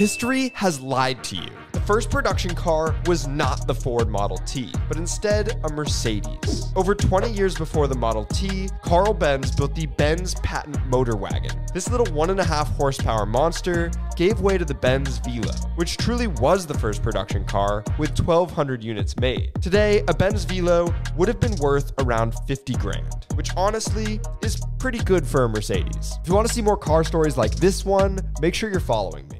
History has lied to you. The first production car was not the Ford Model T, but instead a Mercedes. Over 20 years before the Model T, Karl Benz built the Benz Patent-Motorwagen. This little 1.5 horsepower monster gave way to the Benz Velo, which truly was the first production car with 1,200 units made. Today, a Benz Velo would have been worth around 50 grand, which honestly is pretty good for a Mercedes. If you want to see more car stories like this one, make sure you're following me.